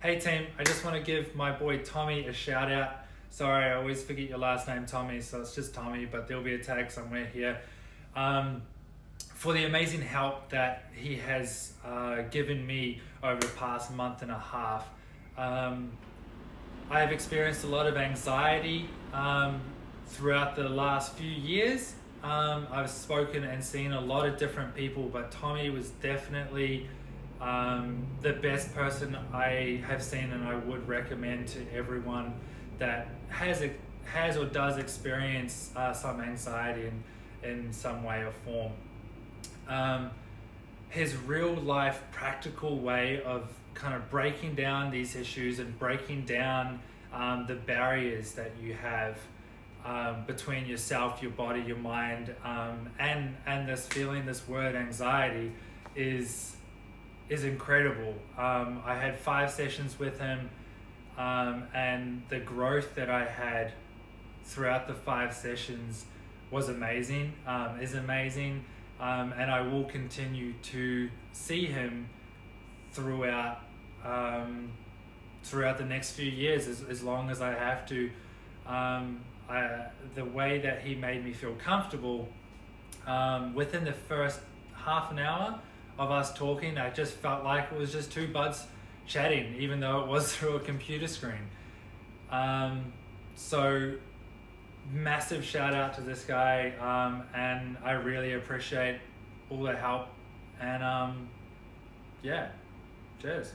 Hey team, I just want to give my boy Tommy a shout out. Sorry, I always forget your last name, Tommy, so it's just Tommy, but there'll be a tag somewhere here. For the amazing help that he has given me over the past month and a half. I have experienced a lot of anxiety throughout the last few years. I've spoken and seen a lot of different people, but Tommy was definitely the best person I have seen, and I would recommend to everyone that has or does experience some anxiety in some way or form. His real life practical way of kind of breaking down these issues and breaking down the barriers that you have between yourself, your body, your mind, and this feeling, this word anxiety, is incredible. I had 5 sessions with him, and the growth that I had throughout the 5 sessions was amazing, is amazing. And I will continue to see him throughout the next few years, as long as I have to. The way that he made me feel comfortable, within the first half an hour of us talking, I just felt like it was just 2 buds chatting, even though it was through a computer screen. So massive shout out to this guy, and I really appreciate all the help, and yeah, cheers.